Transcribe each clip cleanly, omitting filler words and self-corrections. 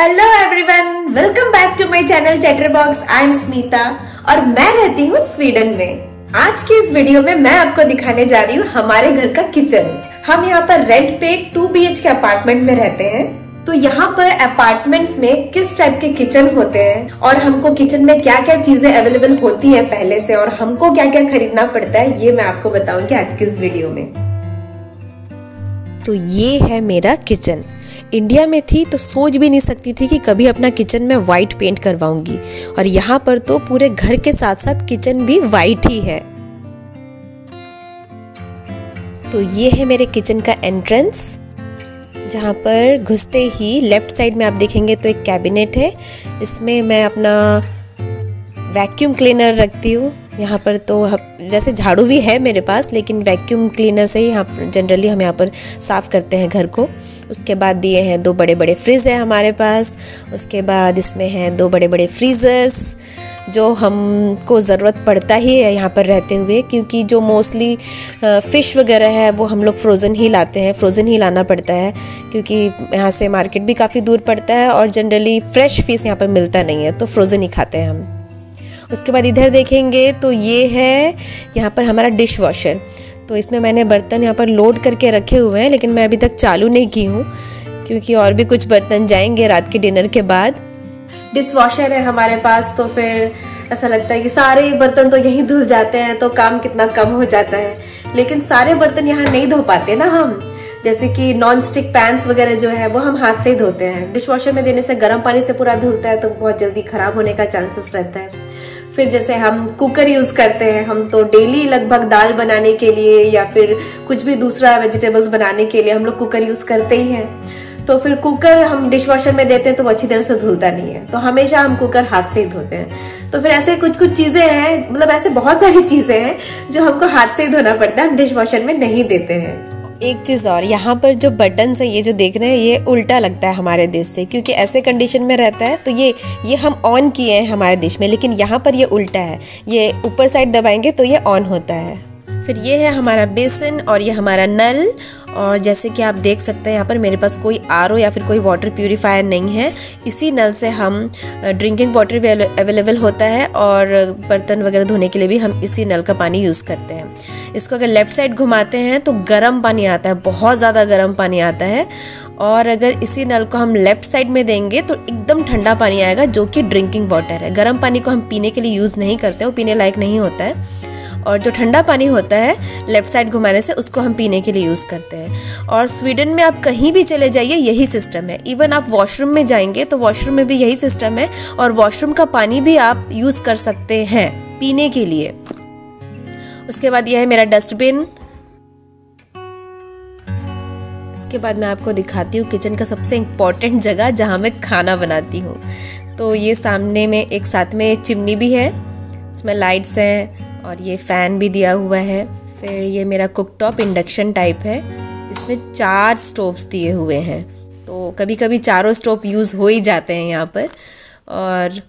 Hello everyone, welcome back to my channel chatter box. I am Smita और मैं रहती हूँ स्वीडन में। आज की इस वीडियो में मैं आपको दिखाने जा रही हूँ हमारे घर का किचन। हम यहाँ पर रेंट पे 2 BHK अपार्टमेंट में रहते हैं। तो यहाँ पर अपार्टमेंट में किस टाइप के किचन होते हैं और हमको किचन में क्या क्या चीजें अवेलेबल होती है पहले से और हमको क्या क्या खरीदना पड़ता है, ये मैं आपको बताऊंगी आज की इस वीडियो में। तो ये है मेरा किचन। इंडिया में थी तो सोच भी नहीं सकती थी कि कभी अपना किचन में वाइट पेंट करवाऊंगी, और यहाँ पर तो पूरे घर के साथ साथ किचन भी वाइट ही है। तो ये है मेरे किचन का एंट्रेंस, जहाँ पर घुसते ही लेफ्ट साइड में आप देखेंगे तो एक कैबिनेट है। इसमें मैं अपना वैक्यूम क्लीनर रखती हूँ। यहाँ पर तो वैसे झाड़ू भी है मेरे पास, लेकिन वैक्यूम क्लीनर से ही यहाँ जनरली हम यहाँ पर साफ़ करते हैं घर को। उसके बाद दिए हैं 2 बड़े बड़े फ्रिज है हमारे पास। उसके बाद इसमें हैं 2 बड़े बड़े फ्रीज़र्स, जो हमको ज़रूरत पड़ता ही है यहाँ पर रहते हुए, क्योंकि जो मोस्टली फ़िश वगैरह है वो हम लोग फ्रोज़न ही लाते हैं, फ्रोज़न ही लाना पड़ता है, क्योंकि यहाँ से मार्केट भी काफ़ी दूर पड़ता है और जनरली फ़्रेश फ़िश यहाँ पर मिलता नहीं है, तो फ्रोज़न ही खाते हैं हम। उसके बाद इधर देखेंगे तो ये है यहाँ पर हमारा डिश वॉशर। तो इसमें मैंने बर्तन यहाँ पर लोड करके रखे हुए हैं, लेकिन मैं अभी तक चालू नहीं की हूँ, क्योंकि और भी कुछ बर्तन जाएंगे रात के डिनर के बाद। डिश वॉशर है हमारे पास, तो फिर ऐसा लगता है कि सारे बर्तन तो यहीं धुल जाते हैं, तो काम कितना कम हो जाता है। लेकिन सारे बर्तन यहाँ नहीं धो पाते ना हम, जैसे कि नॉन स्टिक पैंस वगैरह जो है वो हम हाथ से ही धोते हैं। डिश वॉशर में देने से गर्म पानी से पूरा धुलता है, तो बहुत जल्दी खराब होने का चांसेस रहता है। फिर जैसे हम कुकर यूज करते हैं, हम तो डेली लगभग दाल बनाने के लिए या फिर कुछ भी दूसरा वेजिटेबल्स बनाने के लिए हम लोग कुकर यूज करते ही हैं। तो फिर कुकर हम डिश वॉशर में देते हैं तो वो अच्छी तरह से धुलता नहीं है, तो हमेशा हम कुकर हाथ से ही धोते हैं। तो फिर ऐसे कुछ चीजें हैं, मतलब ऐसे बहुत सारी चीजें हैं जो हमको हाथ से ही धोना पड़ता है, हम डिश वॉशर में नहीं देते हैं। एक चीज़ और, यहाँ पर जो बटन्स है ये जो देख रहे हैं ये उल्टा लगता है हमारे देश से, क्योंकि ऐसे कंडीशन में रहता है। तो ये हम ऑन किए हैं हमारे देश में, लेकिन यहाँ पर ये उल्टा है, ये ऊपर साइड दबाएंगे तो ये ऑन होता है। फिर ये है हमारा बेसिन और ये हमारा नल। और जैसे कि आप देख सकते हैं यहाँ पर मेरे पास कोई RO या फिर कोई वाटर प्यूरीफायर नहीं है, इसी नल से हम ड्रिंकिंग वाटर भी अवेलेबल होता है और बर्तन वगैरह धोने के लिए भी हम इसी नल का पानी यूज़ करते हैं। इसको अगर लेफ़्ट साइड घुमाते हैं तो गर्म पानी आता है, बहुत ज़्यादा गर्म पानी आता है, और अगर इसी नल को हम लेफ़्ट साइड में देंगे तो एकदम ठंडा पानी आएगा, जो कि ड्रिंकिंग वाटर है। गर्म पानी को हम पीने के लिए यूज़ नहीं करते, वो पीने लायक नहीं होता है, और जो ठंडा पानी होता है लेफ़्ट साइड घुमाने से उसको हम पीने के लिए यूज़ करते हैं। और स्वीडन में आप कहीं भी चले जाइए यही सिस्टम है। इवन आप वॉशरूम में जाएंगे तो वॉशरूम में भी यही सिस्टम है, और वॉशरूम का पानी भी आप यूज़ कर सकते हैं पीने के लिए। उसके बाद यह है मेरा डस्टबिन। इसके बाद मैं आपको दिखाती हूँ किचन का सबसे इम्पोर्टेंट जगह जहाँ मैं खाना बनाती हूँ। तो ये सामने में एक साथ में चिमनी भी है, इसमें लाइट्स हैं, और ये फैन भी दिया हुआ है। फिर ये मेरा कुकटॉप इंडक्शन टाइप है, इसमें 4 स्टोव्स दिए हुए हैं, तो कभी कभी चारों स्टोव यूज़ हो ही जाते हैं यहाँ पर। और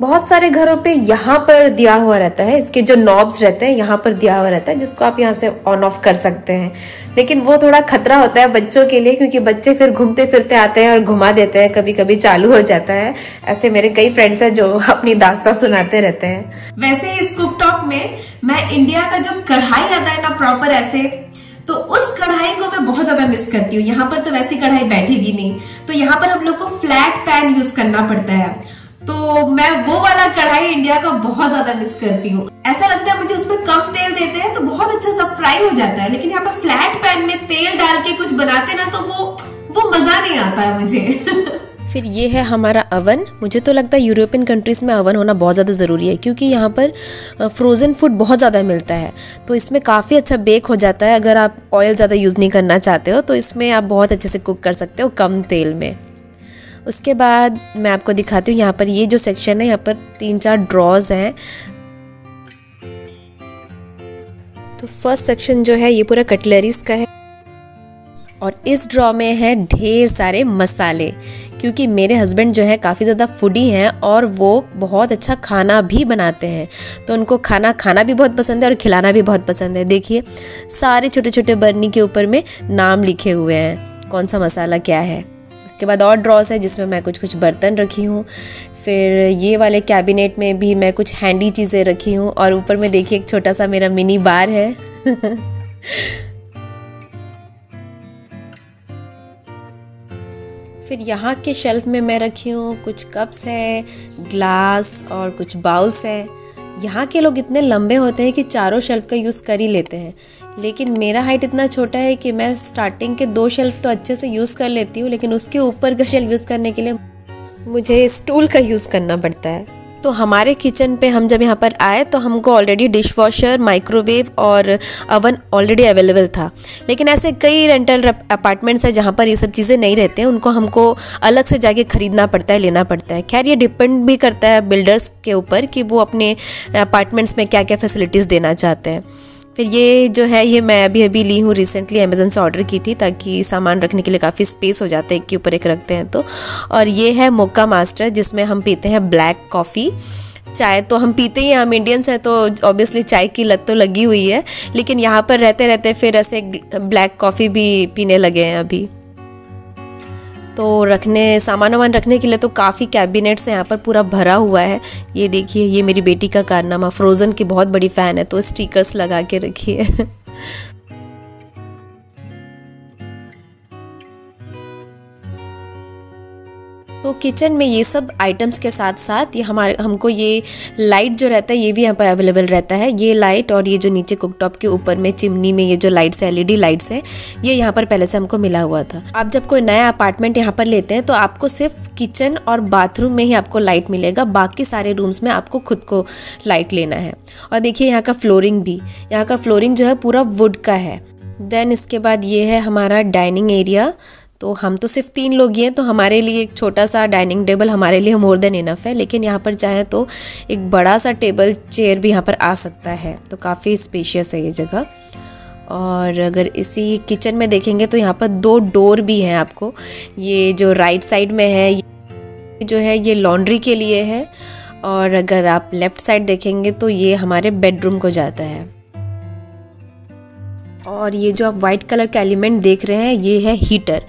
बहुत सारे घरों पे यहाँ पर दिया हुआ रहता है, इसके जो नॉब्स रहते हैं यहाँ पर दिया हुआ रहता है, जिसको आप यहाँ से ऑन ऑफ कर सकते हैं। लेकिन वो थोड़ा खतरा होता है बच्चों के लिए, क्योंकि बच्चे फिर घूमते फिरते आते हैं और घुमा देते हैं, कभी कभी चालू हो जाता है। ऐसे मेरे कई फ्रेंड्स हैं जो अपनी दास्तां सुनाते रहते हैं। वैसे इस कुकटॉप में मैं इंडिया का जो कढ़ाई रहता है ना प्रॉपर ऐसे, तो उस कढ़ाई को मैं बहुत ज्यादा मिस करती हूँ। यहाँ पर तो वैसी कढ़ाई बैठेगी नहीं, तो यहाँ पर हम लोग को फ्लैट पैन यूज करना पड़ता है, तो मैं वो वाला कढ़ाई इंडिया का बहुत ज्यादा मिस करती हूँ। ऐसा लगता है मुझे उसमें कम तेल देते हैं तो बहुत अच्छा सब फ्राई हो जाता है, लेकिन यहाँ पर फ्लैट पैन में तेल डाल के कुछ बनाते ना तो वो मजा नहीं आता है मुझे। फिर ये है हमारा अवन। मुझे तो लगता है यूरोपियन कंट्रीज़ में अवन होना बहुत ज़्यादा ज़रूरी है, क्योंकि यहाँ पर फ्रोज़न फूड बहुत ज़्यादा मिलता है, तो इसमें काफ़ी अच्छा बेक हो जाता है। अगर आप ऑयल ज़्यादा यूज़ नहीं करना चाहते हो तो इसमें आप बहुत अच्छे से कुक कर सकते हो कम तेल में। उसके बाद मैं आपको दिखाती हूँ यहाँ पर ये जो सेक्शन है, यहाँ पर 3-4 ड्रॉज हैं। तो फर्स्ट सेक्शन जो है ये पूरा कटलरीज का है, और इस ड्रॉ में है ढेर सारे मसाले, क्योंकि मेरे हस्बैंड जो है काफ़ी ज़्यादा फूडी हैं और वो बहुत अच्छा खाना भी बनाते हैं, तो उनको खाना खाना भी बहुत पसंद है और खिलाना भी बहुत पसंद है। देखिए सारे छोटे छोटे बर्नी के ऊपर में नाम लिखे हुए हैं कौन सा मसाला क्या है। उसके बाद और ड्रॉस है जिसमें मैं कुछ कुछ बर्तन रखी हूँ, फिर ये वाले कैबिनेट में भी मैं कुछ हैंडी चीज़ें रखी हूँ और ऊपर में देखिए एक छोटा सा मेरा मिनी बार है। फिर यहाँ के शेल्फ में मैं रखी हूँ कुछ कप्स है, ग्लास और कुछ बाउल्स है। यहाँ के लोग इतने लंबे होते हैं कि चारों शेल्फ का यूज़ कर ही लेते हैं, लेकिन मेरा हाइट इतना छोटा है कि मैं स्टार्टिंग के दो शेल्फ तो अच्छे से यूज़ कर लेती हूँ, लेकिन उसके ऊपर का शेल्फ यूज़ करने के लिए मुझे स्टूल का यूज़ करना पड़ता है। तो हमारे किचन पे हम जब यहाँ पर आए तो हमको ऑलरेडी डिश वॉशर, माइक्रोवेव और अवन ऑलरेडी अवेलेबल था, लेकिन ऐसे कई रेंटल अपार्टमेंट्स हैं जहाँ पर ये सब चीज़ें नहीं रहते हैं, उनको हमको अलग से जाके ख़रीदना पड़ता है, लेना पड़ता है। खैर ये डिपेंड भी करता है बिल्डर्स के ऊपर कि वो अपने अपार्टमेंट्स में क्या क्या फैसिलिटीज़ देना चाहते हैं। फिर ये जो है ये मैं अभी अभी ली हूँ, रिसेंटली अमेज़न से ऑर्डर की थी ताकि सामान रखने के लिए काफ़ी स्पेस हो जाता है, एक के ऊपर एक रखते हैं तो। और ये है मोका मास्टर जिसमें हम पीते हैं ब्लैक कॉफ़ी। चाय तो हम पीते ही हैं, हम इंडियंस हैं तो ऑब्वियसली चाय की लत तो लगी हुई है, लेकिन यहाँ पर रहते रहते फिर ऐसे ब्लैक कॉफ़ी भी पीने लगे हैं अभी तो। रखने सामान वामान रखने के लिए तो काफ़ी कैबिनेट्स यहाँ पर पूरा भरा हुआ है। ये देखिए ये मेरी बेटी का कारनामा, फ्रोज़न की बहुत बड़ी फ़ैन है तो स्टिकर्स लगा के रखी है। तो किचन में ये सब आइटम्स के साथ साथ ये हमको ये लाइट जो रहता है ये भी यहाँ पर अवेलेबल रहता है। ये लाइट और ये जो नीचे कुकटॉप के ऊपर में चिमनी में ये जो लाइट्स है, एलईडी लाइट्स है, ये यहाँ पर पहले से हमको मिला हुआ था। आप जब कोई नया अपार्टमेंट यहाँ पर लेते हैं तो आपको सिर्फ किचन और बाथरूम में ही आपको लाइट मिलेगा, बाकी सारे रूम्स में आपको खुद को लाइट लेना है। और देखिए यहाँ का फ्लोरिंग भी, यहाँ का फ्लोरिंग जो है पूरा वुड का है। देन इसके बाद ये है हमारा डाइनिंग एरिया। तो हम तो सिर्फ 3 लोग ही हैं तो हमारे लिए एक छोटा सा डाइनिंग टेबल हमारे लिए मोर देन इनफ है, लेकिन यहाँ पर चाहे तो एक बड़ा सा टेबल चेयर भी यहाँ पर आ सकता है, तो काफ़ी स्पेशियस है ये जगह। और अगर इसी किचन में देखेंगे तो यहाँ पर 2 डोर भी हैं आपको। ये जो राइट साइड में है ये जो है ये लॉन्ड्री के लिए है, और अगर आप लेफ़्ट साइड देखेंगे तो ये हमारे बेडरूम को जाता है। और ये जो आप वाइट कलर का एलिमेंट देख रहे हैं ये है हीटर,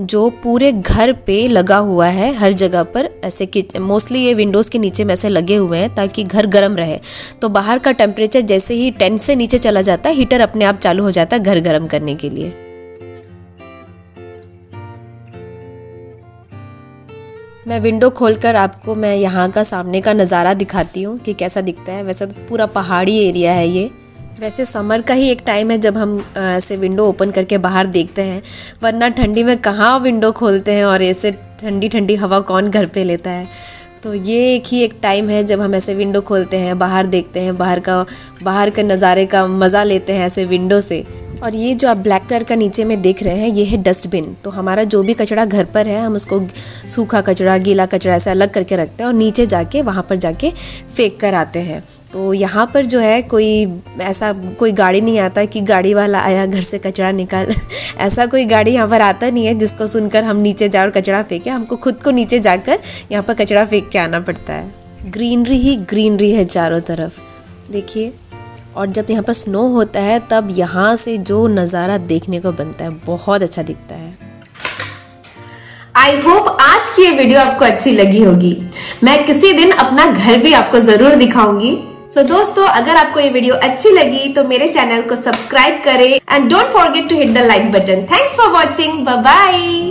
जो पूरे घर पे लगा हुआ है, हर जगह पर ऐसे मोस्टली ये विंडोज़ के नीचे में ऐसे लगे हुए हैं ताकि घर गर्म रहे। तो बाहर का टेम्परेचर जैसे ही 10 से नीचे चला जाता है हीटर अपने आप चालू हो जाता है घर गर्म करने के लिए। मैं विंडो खोलकर आपको मैं यहाँ का सामने का नज़ारा दिखाती हूँ कि कैसा दिखता है। वैसे तो पूरा पहाड़ी एरिया है ये, वैसे समर का ही एक टाइम है जब हम ऐसे विंडो ओपन करके बाहर देखते हैं, वरना ठंडी में कहाँ विंडो खोलते हैं और ऐसे ठंडी ठंडी हवा कौन घर पे लेता है। तो ये एक टाइम है जब हम ऐसे विंडो खोलते हैं, बाहर देखते हैं, बाहर के नज़ारे का मज़ा लेते हैं ऐसे विंडो से। और ये जो आप ब्लैक कलर का नीचे में देख रहे हैं ये है डस्टबिन। तो हमारा जो भी कचरा घर पर है हम उसको सूखा कचरा, गीला कचरा ऐसे अलग करके रखते हैं और नीचे जाके वहाँ पर जाके फेंक कर आते हैं। तो यहाँ पर जो है कोई गाड़ी नहीं आता कि गाड़ी वाला आया घर से कचरा निकाल, ऐसा कोई गाड़ी यहाँ पर आता नहीं है जिसको सुनकर हम नीचे जाए और कचरा फेंके। हमको खुद को नीचे जाकर यहाँ पर कचरा फेंक के आना पड़ता है। ग्रीनरी ही ग्रीनरी है चारों तरफ देखिए। और जब यहाँ पर स्नो होता है तब यहाँ से जो नज़ारा देखने को बनता है बहुत अच्छा दिखता है। आई होप आज की ये वीडियो आपको अच्छी लगी होगी। मैं किसी दिन अपना घर भी आपको जरूर दिखाऊंगी। So, दोस्तों अगर आपको ये वीडियो अच्छी लगी तो मेरे चैनल को सब्सक्राइब करें and don't forget to hit the like button. Thanks for watching, bye bye.